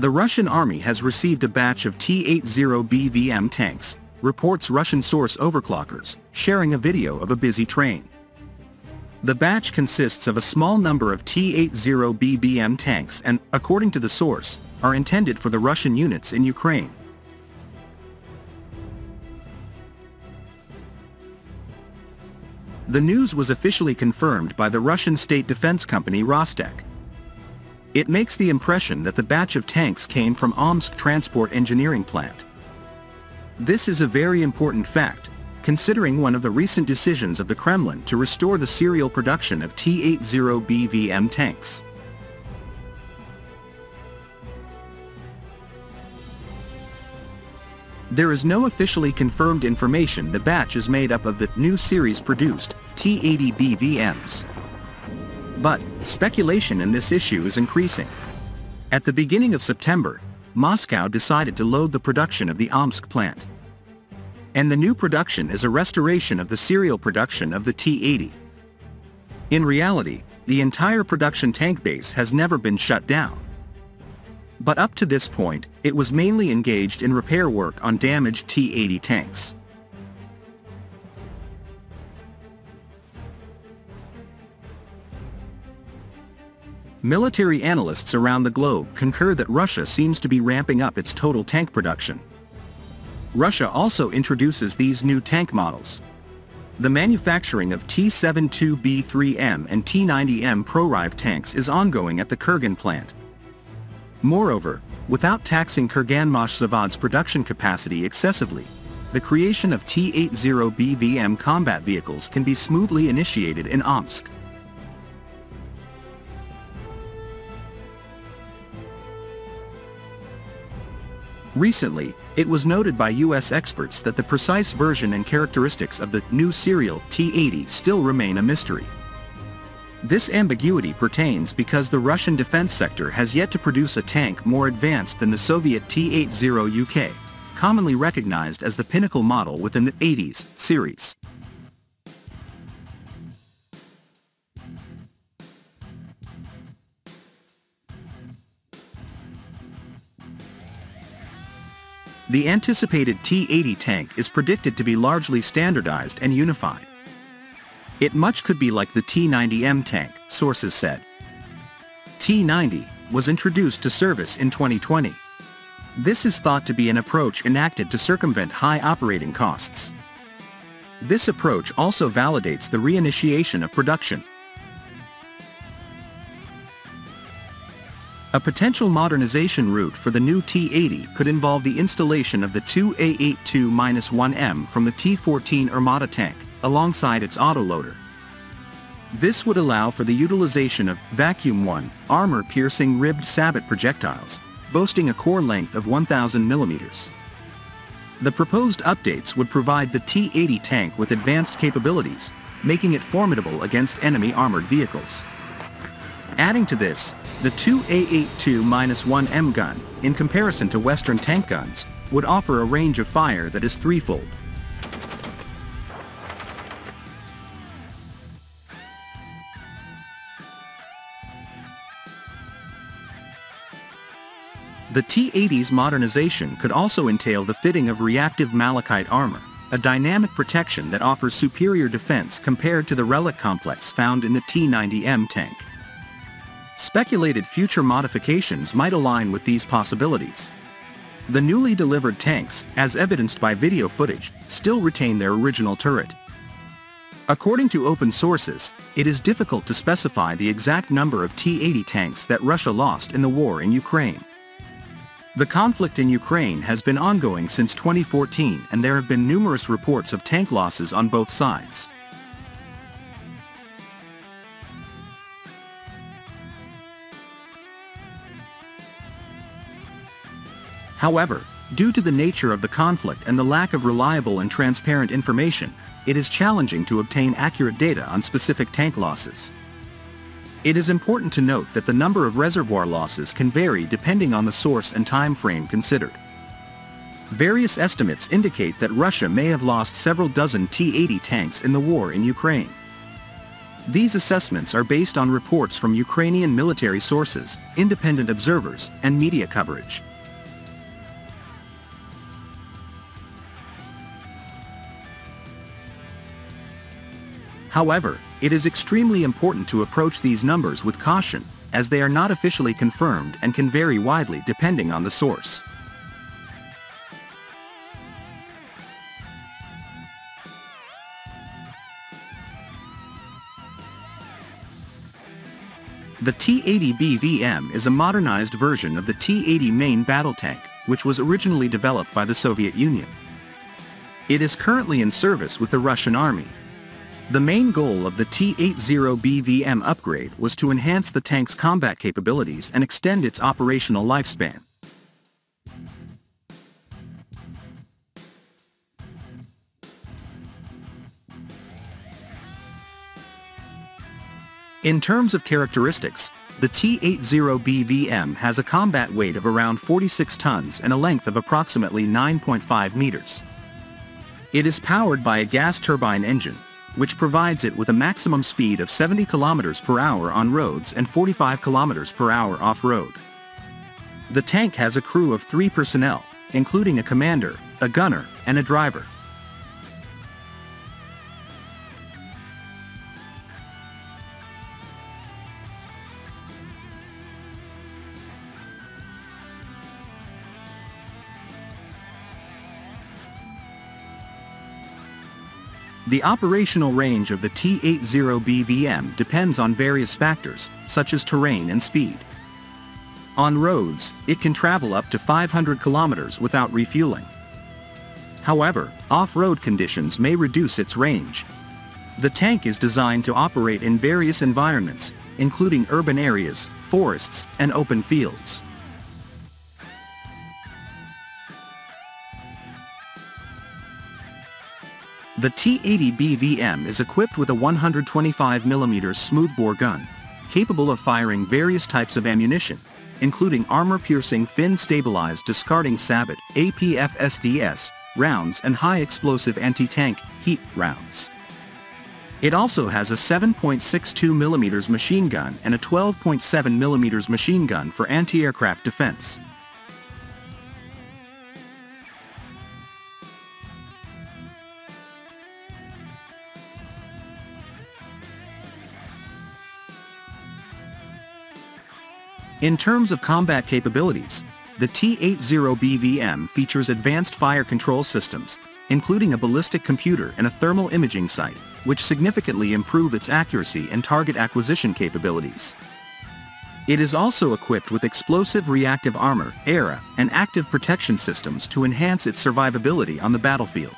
The Russian army has received a batch of T-80B3M tanks, reports Russian source Overclockers, sharing a video of a busy train. The batch consists of a small number of T-80B3M tanks and, according to the source, are intended for the Russian units in Ukraine. The news was officially confirmed by the Russian state defense company Rostec. It makes the impression that the batch of tanks came from Omsk Transport Engineering Plant. This is a very important fact, considering one of the recent decisions of the Kremlin to restore the serial production of T-80B3M tanks. There is no officially confirmed information the batch is made up of the new series produced T-80BVMs. But speculation in this issue is increasing. At the beginning of September, Moscow decided to load the production of the Omsk plant. And the new production is a restoration of the serial production of the T-80. In reality, the entire production tank base has never been shut down. But up to this point, it was mainly engaged in repair work on damaged T-80 tanks. Military analysts around the globe concur that Russia seems to be ramping up its total tank production. Russia also introduces these new tank models. The manufacturing of T-72B3M and T-90M Proryv tanks is ongoing at the Kurgan plant. Moreover, without taxing Kurganmashzavod's production capacity excessively, the creation of T-80BVM combat vehicles can be smoothly initiated in Omsk. Recently, it was noted by U.S. experts that the precise version and characteristics of the new serial T-80 still remain a mystery. This ambiguity pertains because the Russian defense sector has yet to produce a tank more advanced than the Soviet T-80UK, commonly recognized as the pinnacle model within the 80s series. The anticipated T-80 tank is predicted to be largely standardized and unified. It much could be like the T-90M tank, sources said. T-90 was introduced to service in 2020. This is thought to be an approach enacted to circumvent high operating costs. This approach also validates the reinitiation of production. A potential modernization route for the new T-80 could involve the installation of the 2A82-1M from the T-14 Armata tank, alongside its autoloader. This would allow for the utilization of Vacuum-1 armor-piercing ribbed sabot projectiles, boasting a core length of 1,000 mm. The proposed updates would provide the T-80 tank with advanced capabilities, making it formidable against enemy armored vehicles. Adding to this, the 2A82-1M gun, in comparison to Western tank guns, would offer a range of fire that is threefold. The T-80's modernization could also entail the fitting of reactive malachite armor, a dynamic protection that offers superior defense compared to the relic complex found in the T-90M tank. Speculated future modifications might align with these possibilities. The newly delivered tanks, as evidenced by video footage, still retain their original turret. According to open sources, it is difficult to specify the exact number of T-80 tanks that Russia lost in the war in Ukraine. The conflict in Ukraine has been ongoing since 2014, and there have been numerous reports of tank losses on both sides. However, due to the nature of the conflict and the lack of reliable and transparent information, it is challenging to obtain accurate data on specific tank losses. It is important to note that the number of reservoir losses can vary depending on the source and time frame considered. Various estimates indicate that Russia may have lost several dozen T-80 tanks in the war in Ukraine. These assessments are based on reports from Ukrainian military sources, independent observers, and media coverage. However, it is extremely important to approach these numbers with caution, as they are not officially confirmed and can vary widely depending on the source. The T-80B3M is a modernized version of the T-80 main battle tank, which was originally developed by the Soviet Union. It is currently in service with the Russian army. The main goal of the T-80B3M upgrade was to enhance the tank's combat capabilities and extend its operational lifespan. In terms of characteristics, the T-80B3M has a combat weight of around 46 tons and a length of approximately 9.5 meters. It is powered by a gas turbine engine, which provides it with a maximum speed of 70 kilometers per hour on roads and 45 kilometers per hour off-road. The tank has a crew of 3 personnel, including a commander, a gunner, and a driver. The operational range of the T-80B3M depends on various factors, such as terrain and speed. On roads, it can travel up to 500 kilometers without refueling. However, off-road conditions may reduce its range. The tank is designed to operate in various environments, including urban areas, forests, and open fields. The T-80B3M is equipped with a 125mm smoothbore gun, capable of firing various types of ammunition, including armor-piercing fin-stabilized discarding sabot (APFSDS) rounds and high-explosive anti-tank heat rounds. It also has a 7.62mm machine gun and a 12.7mm machine gun for anti-aircraft defense. In terms of combat capabilities, the T-80B3M features advanced fire control systems, including a ballistic computer and a thermal imaging sight, which significantly improve its accuracy and target acquisition capabilities. It is also equipped with explosive reactive armor, ERA, and active protection systems to enhance its survivability on the battlefield.